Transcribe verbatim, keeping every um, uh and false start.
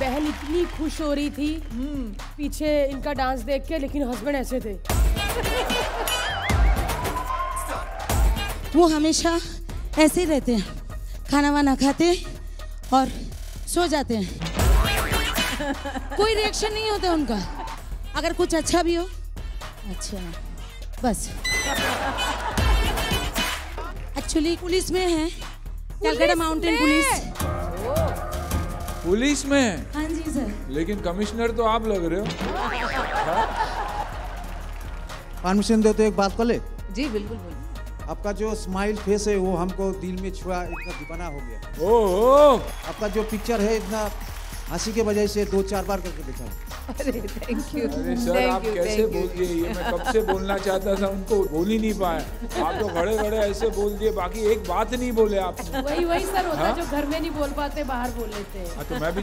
बहन इतनी खुश हो रही थी पीछे इनका डांस देख के, लेकिन हस्बैंड ऐसे थे। वो हमेशा ऐसे ही रहते हैं, खाना वाना खाते और सो जाते हैं। कोई रिएक्शन नहीं होता उनका। अगर कुछ अच्छा भी हो, अच्छा बस। एक्चुअली पुलिस में है, कलकत्ता माउंटेन पुलिस। पुलिस में? हाँ जी सर। लेकिन कमिश्नर तो आप लग रहे हो। परमिशन दे तो एक बात कर ले। जी बिल्कुल बोलिए। आपका जो स्माइल फेस है वो हमको दिल में छुआ, इतना दीवाना हो गया। ओह, आपका जो पिक्चर है इतना हंसी के बजाय से दो चार बार करके देखा। अरे थैंक यू। अरे सर आप कैसे बोल दिए, ये मैं कब से बोलना चाहता था उनको, बोल ही नहीं पाया। आप तो खड़े खड़े ऐसे बोल दिए, बाकी एक बात नहीं बोले आप। वही वही सर होता है जो घर में नहीं बोल पाते, बाहर बोल लेते हैं। तो मैं भी